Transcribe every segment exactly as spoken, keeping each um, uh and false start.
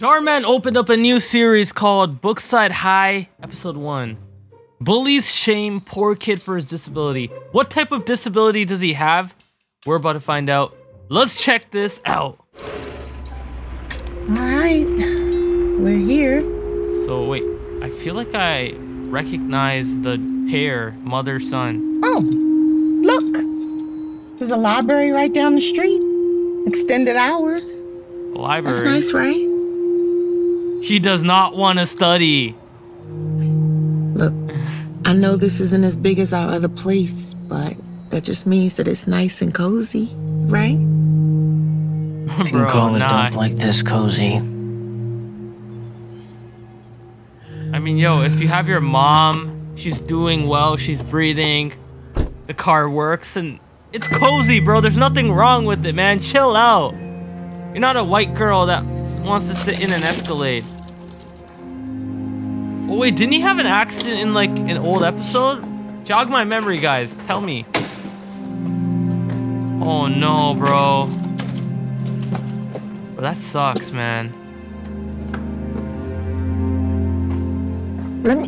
Dhar Mann opened up a new series called Bookside High, Episode one. Bullies shame poor kid for his disability. What type of disability does he have? We're about to find out. Let's check this out. All right, we're here. So wait, I feel like I recognize the pair, mother, son. Oh, look. There's a library right down the street. Extended hours. A library. That's nice, right? She does not want to study. Look, I know this isn't as big as our other place, but that just means that it's nice and cozy, right? Bro, you can call nah. a dump like this cozy. I mean, yo, if you have your mom, she's doing well, she's breathing, the car works, and it's cozy, bro. There's nothing wrong with it, man. Chill out. You're not a white girl that wants to sit in an Escalade. Oh wait, didn't he have an accident in like an old episode? Jog my memory, guys. Tell me. Oh no, bro. Well, that sucks, man.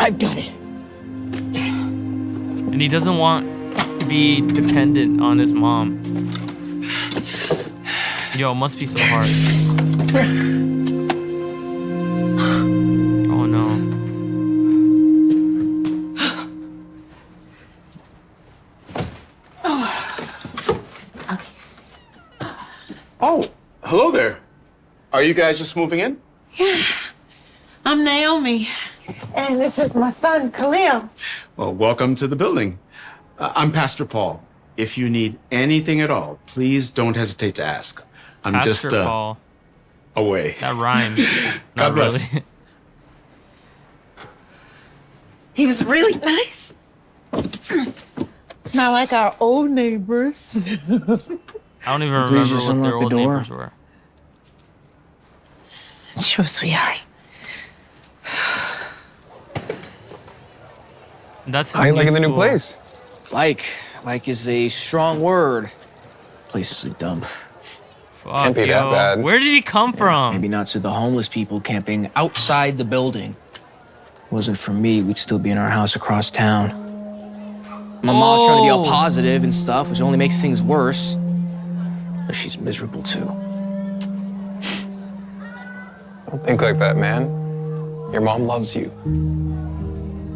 I've got it. And he doesn't want to be dependent on his mom. Yo, it must be so hard. Oh no. Oh, hello there. Are you guys just moving in? Yeah. I'm Naomi. And this is my son, Khalil. Well, welcome to the building. Uh, I'm Pastor Paul. If you need anything at all, please don't hesitate to ask. I'm Pastor just uh, Paul. away. That rhymes. God bless. Really. He was really nice. Not like our old neighbors. I don't even remember what their old the neighbors were. Sure, sweetheart. That's I ain't liking the new place. Like, like is a strong word. Place is a dump. Fuck, can't be yo. that bad. Where did he come yeah, from? Maybe not. So the homeless people camping outside the building. Wasn't for me, we'd still be in our house across town. My oh. mom's trying to be all positive and stuff, which only makes things worse. But she's miserable too. Don't think like that, man. Your mom loves you.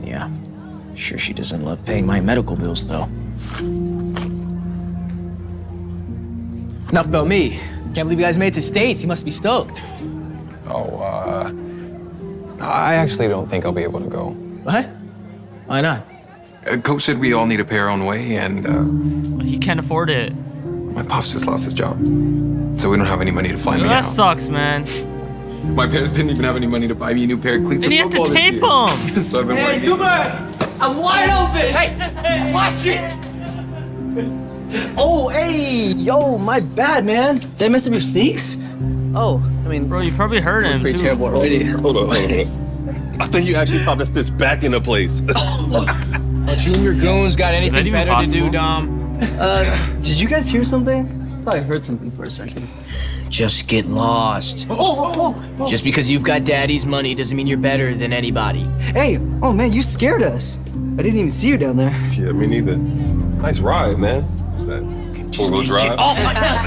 Yeah. Sure, she doesn't love paying my medical bills, though. Enough about me. Can't believe you guys made it to States. You must be stoked. Oh, uh... I actually don't think I'll be able to go. What? Why not? Uh, Coach said we all need to pay our own way, and, uh... he can't afford it. My pops just lost his job. So we don't have any money to fly me out. That sucks, man. My parents didn't even have any money to buy me a new pair of cleats. And you have to tape them! So I've been hey, working. Cooper! I'm wide open! Hey! Watch it! Oh, hey! Yo, my bad, man. Did I mess up your sneaks? Oh, I mean... Bro, you probably heard him, pretty too. Terrible already. Hold on, hold on. I think you actually popped this stitch back into place. Don't you and your goons got anything better possible? to do, Dom? Uh, did you guys hear something? I thought I heard something for a second. Just get lost. Oh, oh, oh, oh. Just because you've got daddy's money doesn't mean you're better than anybody. Hey, oh man, you scared us. I didn't even see you down there. Yeah, me neither. Nice ride, man. What's that? Four-wheel drive? Oh my God.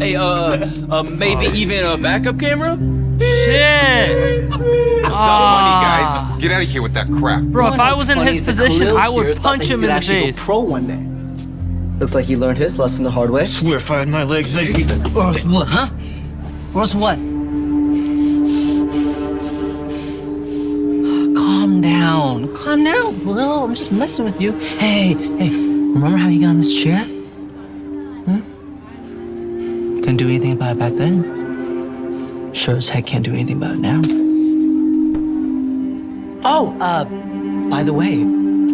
Hey, uh, uh, maybe oh. even a backup camera? Shit. It's not funny, guys. Get out of here with that crap. Bro, you if I was in his position, I would punch him in the face. Go pro one day. Looks like he learned his lesson the hard way. I swear if I had my legs, I'd keep it. Or else what, huh? Or else what? Oh, calm down. Calm down, Will. I'm just messing with you. Hey, hey, remember how you got in this chair? Hmm? Couldn't do anything about it back then? Sure as heck can't do anything about it now. Oh, uh, by the way,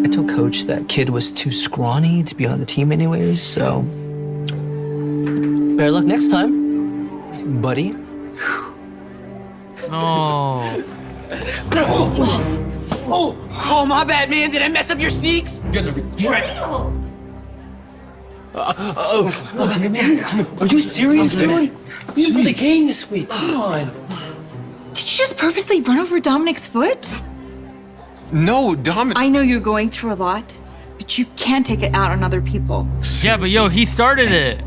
I told Coach that kid was too scrawny to be on the team anyways, so... Better luck next time, buddy. Oh. Oh, oh, oh, my bad, man. Did I mess up your sneaks? Gonna regret it. Uh, oh, oh man. Are you serious, dude? We were the game this week. Come on. Did you just purposely run over Dominic's foot? No, Dominic. I know you're going through a lot, but you can't take it out on other people. Yeah, but yo, he started it.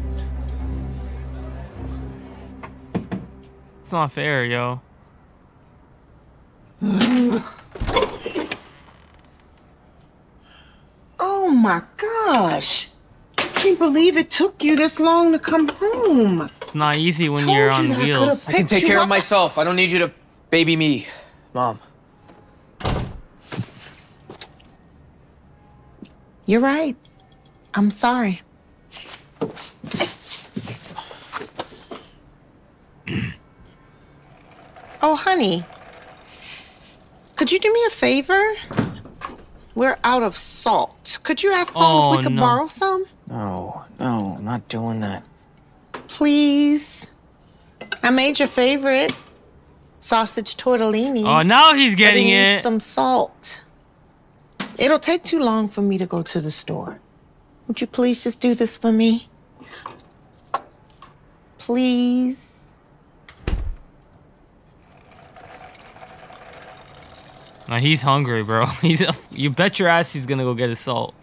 It's not fair, yo. Oh my gosh. I can't believe it took you this long to come home. It's not easy when you're on wheels. I can take care of myself. I don't need you to baby me, Mom. You're right. I'm sorry. Oh, honey, could you do me a favor? We're out of salt. Could you ask Paul oh, if we could no. borrow some? No, no, I'm not doing that. Please. I made your favorite sausage tortellini. Oh, now he's getting but he it. Needs some salt. It'll take too long for me to go to the store. Would you please just do this for me? Please. Now he's hungry, bro. He's a, you bet your ass he's gonna go get his salt.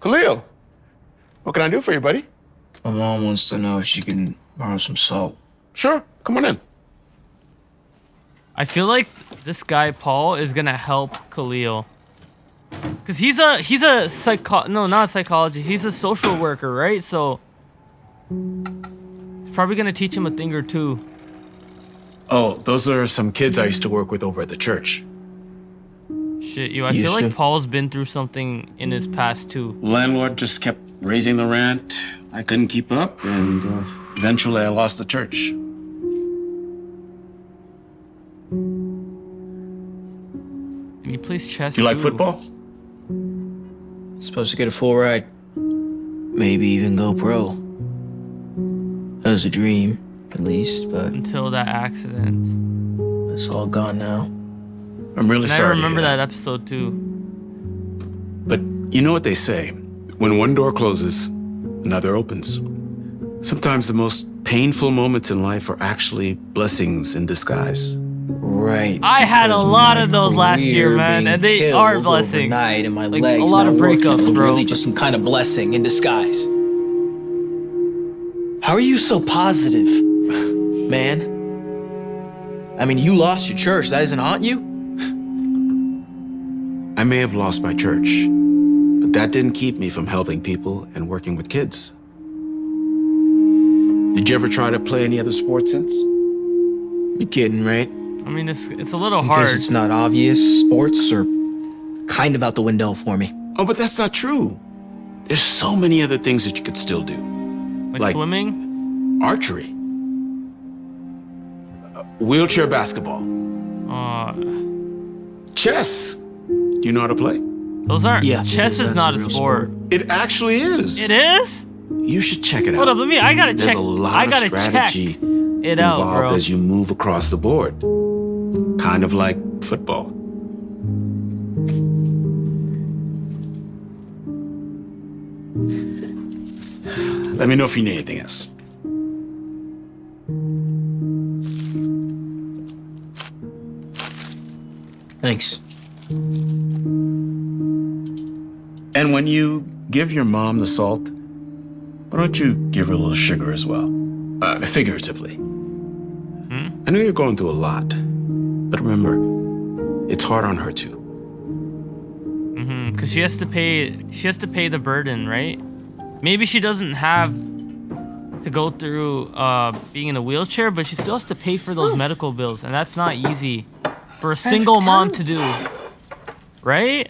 Khalil, what can I do for you, buddy? My mom wants to know if she can borrow some salt. Sure, come on in. I feel like this guy Paul is gonna help Khalil, cause he's a he's a psycho no not a psychologist he's a social worker, right? So he's probably gonna teach him a thing or two. Oh, those are some kids I used to work with over at the church. Shit, yo, I you feel should. like Paul's been through something in his past too. Landlord just kept raising the rent. I couldn't keep up, and uh, eventually I lost the church. And he plays chess. Do you like too. football? Supposed to get a full ride. Maybe even go pro. That was a dream, at least, but... Until that accident. It's all gone now. I'm really and sorry. I remember that. that episode, too. But you know what they say. When one door closes, another opens. Sometimes the most painful moments in life are actually blessings in disguise. Right. I had a lot of those last year, man, and they are blessings. Like a lot of breakups, bro. Really just some kind of blessing in disguise. How are you so positive, man? I mean, you lost your church. That isn't haunt you? I may have lost my church. But that didn't keep me from helping people and working with kids. Did you ever try to play any other sport since? You're kidding, right? I mean, it's, it's a little hard. Because it's not obvious, sports are kind of out the window for me. Oh, but that's not true. There's so many other things that you could still do. Like, like swimming? Archery. Uh, wheelchair basketball. Uh... Chess. Do you know how to play? Those aren't. Yeah, chess is, is not a sport. sport. It actually is. It is. You should check it Hold out. Hold up, let me. I gotta There's check. A lot I gotta of strategy check it involved out, bro. As you move across the board, kind of like football. Let me know if you need anything else. Thanks. And when you give your mom the salt, why don't you give her a little sugar as well? Uh, figuratively. Hmm? I know you're going through a lot, but remember, it's hard on her too. Mm-hmm, because she has to pay, she has to pay the burden, right? Maybe she doesn't have to go through uh, being in a wheelchair, but she still has to pay for those oh. medical bills, and that's not easy for a single mom to do, right?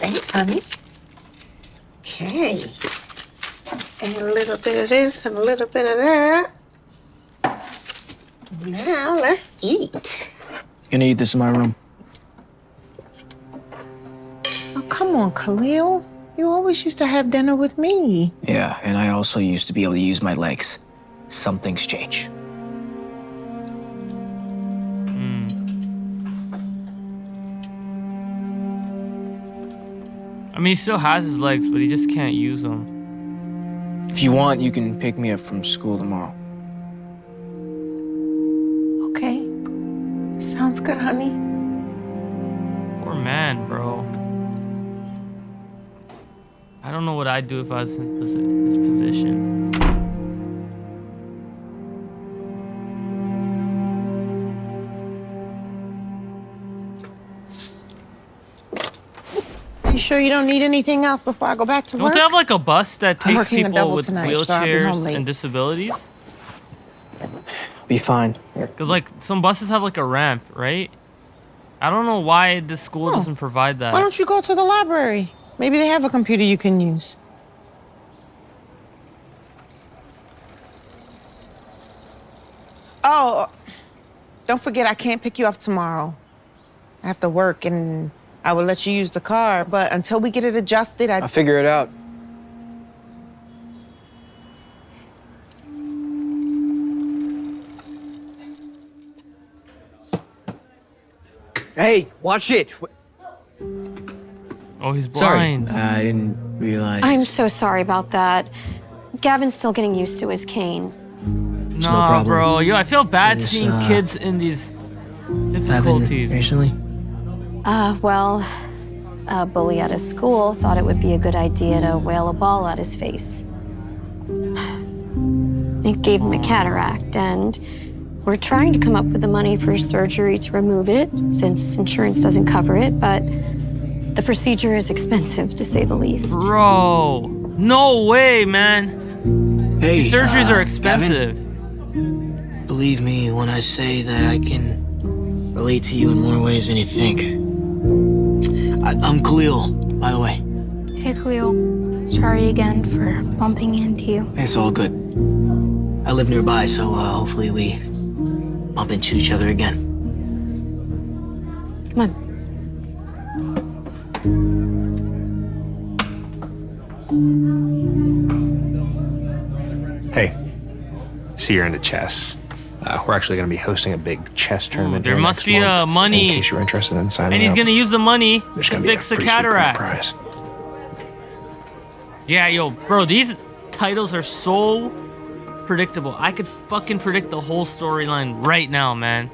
Thanks, honey. Okay. And a little bit of this and a little bit of that. Now let's eat. Gonna eat this in my room. Oh, come on, Khalil. You always used to have dinner with me. Yeah, and I also used to be able to use my legs. Some things change. Mm. I mean, he still has his legs, but he just can't use them. If you want, you can pick me up from school tomorrow. Okay. Sounds good, honey. Poor man, bro. I don't know what I'd do if I was in his position. You sure you don't need anything else before I go back to work? Don't they have like a bus that takes people with wheelchairs and disabilities? Be fine. Because like some buses have like a ramp, right? I don't know why this school doesn't provide that. Why don't you go to the library? Maybe they have a computer you can use. Oh, don't forget I can't pick you up tomorrow. I have to work and I will let you use the car, but until we get it adjusted, I... I'll figure it out. Hey, watch it. Oh, he's blind. Sorry. I didn't realize. I'm so sorry about that. Gavin's still getting used to his cane. No, no problem, bro. Yo, I feel bad just, seeing uh, kids in these difficulties. Recently? Uh, well, a bully at his school thought it would be a good idea to whale a ball at his face. It gave him a cataract, and we're trying to come up with the money for surgery to remove it, since insurance doesn't cover it, but the procedure is expensive, to say the least. Bro, no way, man. Hey, these surgeries uh, are expensive. Gavin, believe me when I say that I can relate to you in more ways than you think. I, I'm Khalil, by the way. Hey, Khalil. Sorry again for bumping into you. It's all good. I live nearby, so uh, hopefully we bump into each other again. Come on. Hey, so you're into chess. Uh, we're actually going to be hosting a big chess tournament. Ooh, there must be month, uh, money. In case you're interested in signing up. And he's going to use the money There's to fix the cataract. Prize. Yeah, yo, bro, these titles are so predictable. I could fucking predict the whole storyline right now, man.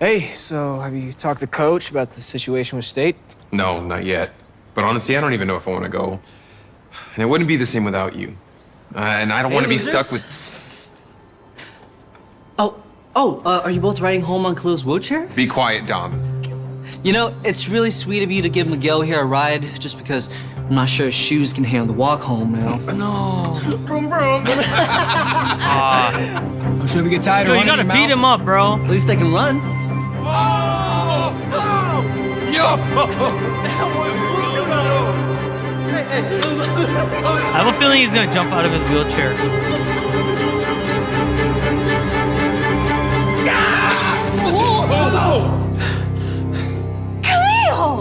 Hey, so have you talked to Coach about the situation with State? No, not yet. But honestly, I don't even know if I want to go. And it wouldn't be the same without you. Uh, and I don't hey, want to be stuck with... Oh, oh, uh, are you both riding home on Khalil's wheelchair? Be quiet, Dom. You know, it's really sweet of you to give Miguel here a ride, just because I'm not sure his shoes can handle the walk home now. No. Vroom, vroom. uh, I'm sure if you get tired of running your mouth. You gotta beat him up, bro. At least I can run. Oh! Oh! Yo! That was brutal! I have a feeling he's gonna jump out of his wheelchair. Ah! Oh, oh, oh. Khalil!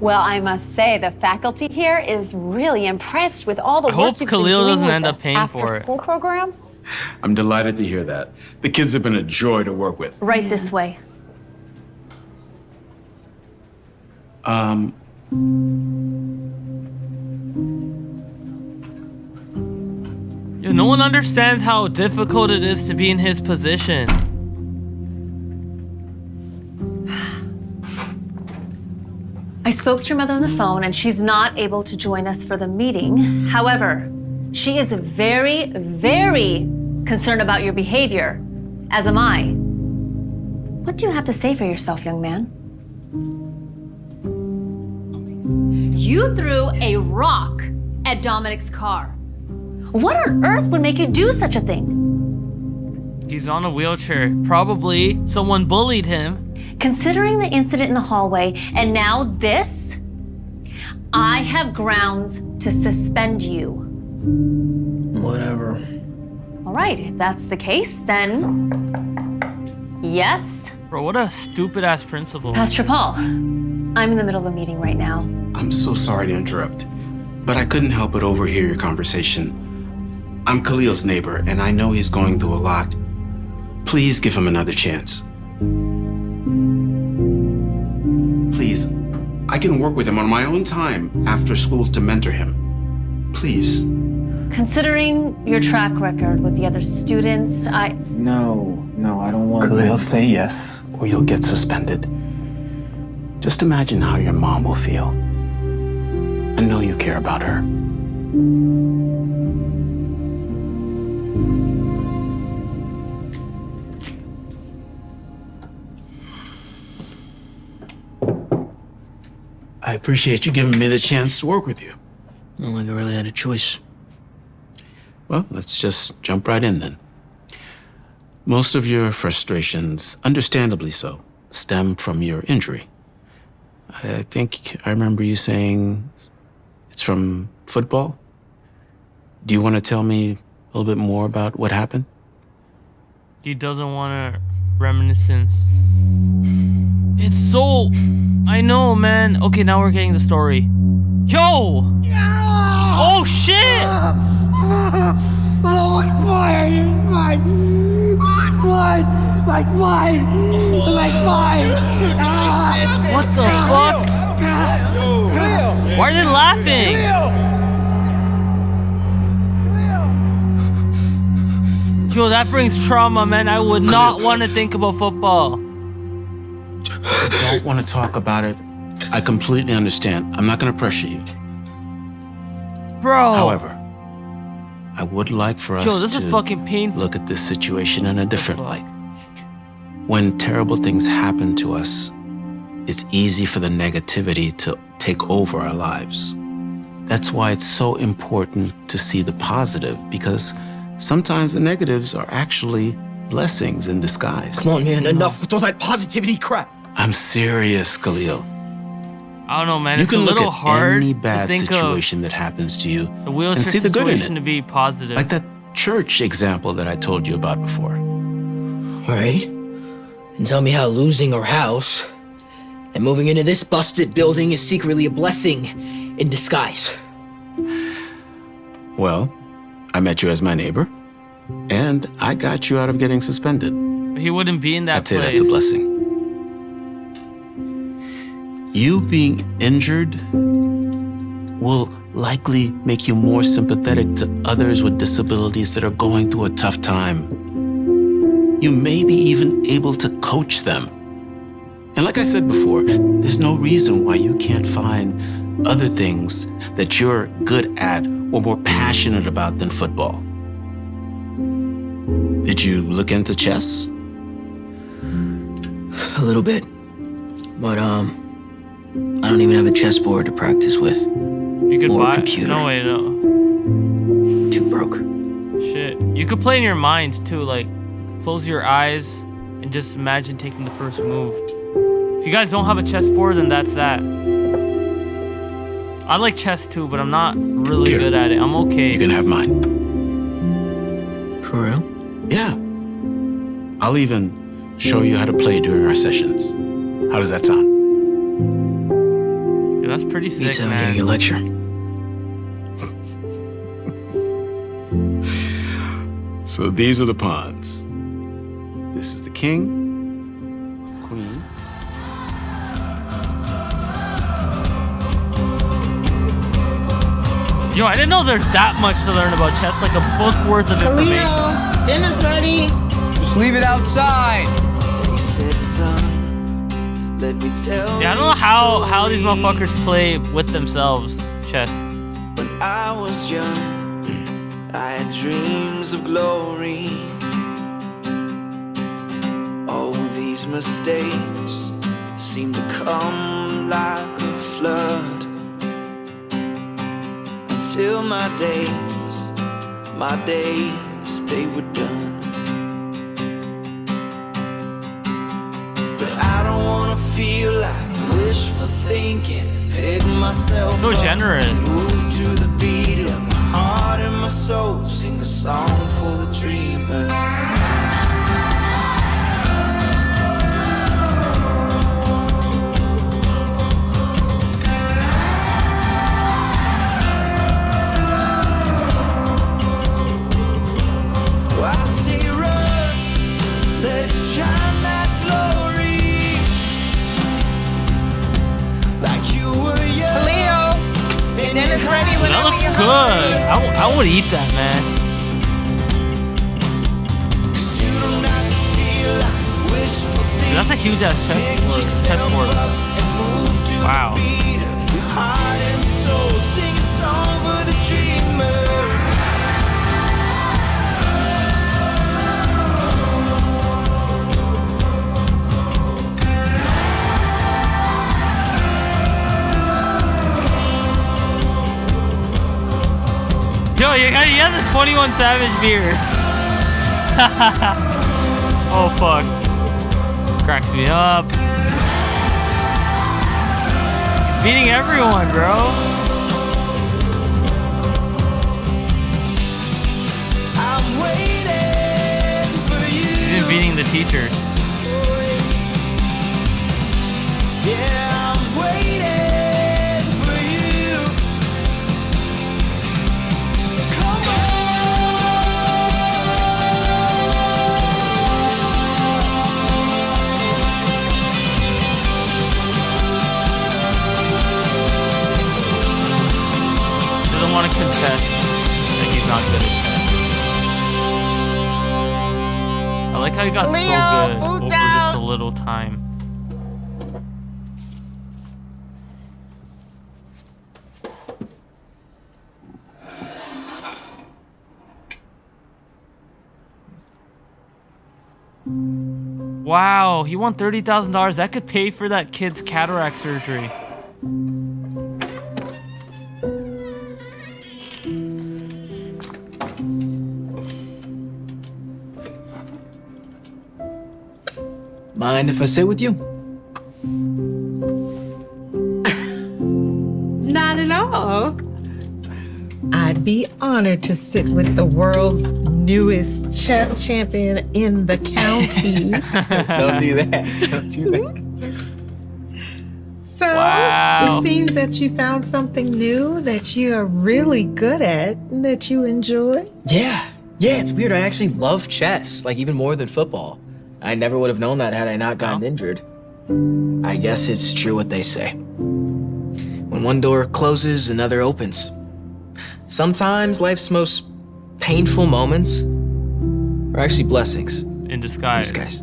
Well, I must say the faculty here is really impressed with all the I work you've been doing. I hope Khalil doesn't end up paying for it. After-school program. I'm delighted to hear that. The kids have been a joy to work with. Right yeah. this way. Um. Yo, no one understands how difficult it is to be in his position. I spoke to your mother on the phone and she's not able to join us for the meeting. However, she is very, very concerned about your behavior, as am I. What do you have to say for yourself, young man? You threw a rock at Dominic's car. What on earth would make you do such a thing? He's on a wheelchair. Probably someone bullied him. Considering the incident in the hallway and now this, I have grounds to suspend you. Whatever. All right, if that's the case, then yes. Bro, what a stupid-ass principle. Pastor Paul, I'm in the middle of a meeting right now. I'm so sorry to interrupt, but I couldn't help but overhear your conversation. I'm Khalil's neighbor, and I know he's going through a lot. Please give him another chance. Please, I can work with him on my own time after school to mentor him. Please. Considering your track record with the other students, I... No, no, I don't want to... Khalil, say yes, or you'll get suspended. Just imagine how your mom will feel. I know you care about her. I appreciate you giving me the chance to work with you. I don't think I really had a choice. Well, let's just jump right in then. Most of your frustrations, understandably so, stem from your injury. I think I remember you saying it's from football. Do you want to tell me a little bit more about what happened? He doesn't want to reminiscence. It's so... I know, man. Okay, now we're getting the story. Yo! Oh, shit! Oh, mine, mine, mine, like mine, like mine. What the fuck? Why are they laughing? Yo, that brings trauma, man. I would not want to think about football. I don't want to talk about it. I completely understand. I'm not going to pressure you. Bro. However, I would like for us Yo, this to is fucking painful. Look at this situation in a different light. When terrible things happen to us, it's easy for the negativity to take over our lives. That's why it's so important to see the positive, because sometimes the negatives are actually blessings in disguise. Come on, man, enough with all that positivity crap. I'm serious, Khalil. I don't know, man. You it's can a little look at hard any bad to think situation of that happens to you the and see the good in it. To be positive. Like that church example that I told you about before. All right. And tell me how losing our house and moving into this busted building is secretly a blessing in disguise. Well, I met you as my neighbor, and I got you out of getting suspended. But he wouldn't be in that I'd place. I'd say that's a blessing. You being injured will likely make you more sympathetic to others with disabilities that are going through a tough time. You may be even able to coach them. And like I said before, there's no reason why you can't find other things that you're good at or more passionate about than football. Did you look into chess? A little bit, but um... I don't even have a chessboard to practice with. You could or buy a computer. No way, no. Too broke. Shit. You could play in your mind too, like close your eyes and just imagine taking the first move. If you guys don't have a chessboard, then that's that. I like chess too, but I'm not really Here. good at it. I'm okay. You can have mine. For real? Yeah. I'll even show you how to play during our sessions. How does that sound? That's pretty sick, Pizza, man. You lecture. So these are the pawns. This is the king, queen. Yo, I didn't know there's that much to learn about chess. Like a book worth of Khalil, information. Dinner's ready. Just leave it outside. They said so. Let me tell yeah, I don't know how, how these motherfuckers play with themselves chess. When I was young, I had dreams of glory. All these mistakes seem to come like a flood. Until my days, my days, they were done. I don't wanna feel like wishful thinking. Pick myself so generous. Up, move to the beat of my heart and my soul. Sing a song for the dreamer. I see a road, let it shine that glory, like you were young. Khalil, and then it's ready when that looks good. I, I would eat that, man. Dude, that's a huge ass chest, or chessboard. Wow. Yo, you got you have the twenty-one Savage beard. Oh fuck. Cracks me up. He's beating everyone, bro. I'm waiting for you. He's even beating the teachers. Yeah, I'm waiting for you. So come on. Want to confess that he's not good at that. I like how he got Leo, so good over out. Just a little time. Wow, he won thirty thousand dollars. That could pay for that kid's cataract surgery. Mind if I sit with you? Not at all. I'd be honored to sit with the world's newest chess champion in the county. Don't do that. Don't do that. So, wow. It seems that you found something new that you are really good at and that you enjoy. Yeah. Yeah, it's weird. I actually love chess, like even more than football. I never would have known that had I not gotten injured. I guess it's true what they say. When one door closes, another opens. Sometimes life's most painful moments are actually blessings. In disguise. In disguise.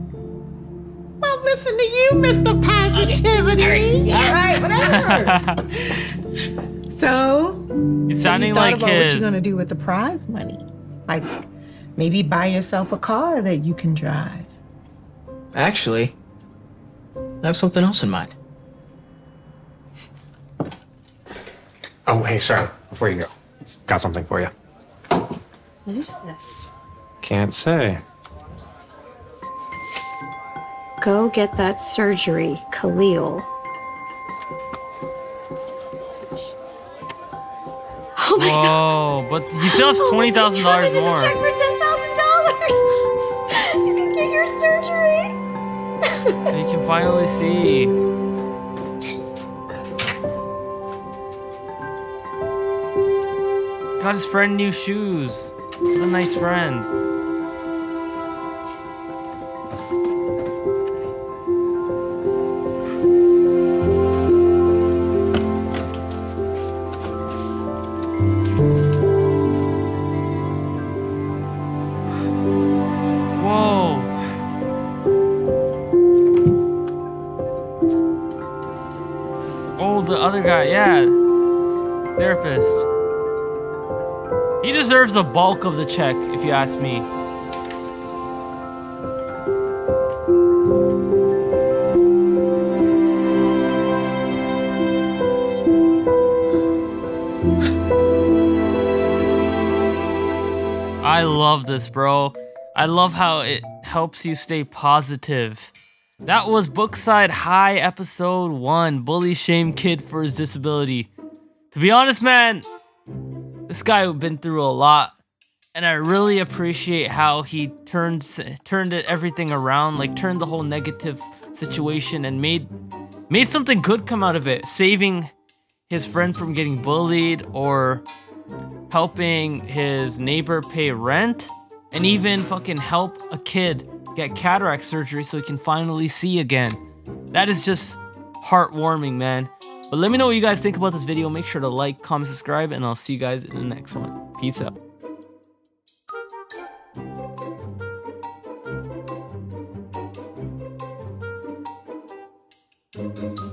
Well, listen to you, Mister Positivity. Okay. All right, whatever. So, he's sounding you like about his... what you're going to do with the prize money? Like, maybe buy yourself a car that you can drive. Actually, I have something else in mind. Oh, hey, Charlotte, before you go, got something for you. What is this? Can't say. Go get that surgery, Khalil. Oh, my Whoa, God. But he still has twenty thousand dollars oh more. It's a check for ten thousand dollars. You can get your surgery. And you can finally see. Got his friend new shoes. He's a nice friend. The bulk of the check, if you ask me. I love this, bro. I love how it helps you stay positive. That was Bookside High episode one, bully shame kid for his disability. To be honest, man, this guy has been through a lot. And I really appreciate how he turned turned everything around, like turned the whole negative situation and made made something good come out of it, saving his friend from getting bullied or helping his neighbor pay rent, and even fucking help a kid get cataract surgery so he can finally see again. That is just heartwarming, man. But let me know what you guys think about this video. Make sure to like, comment, subscribe, and I'll see you guys in the next one. Peace out. Thank you.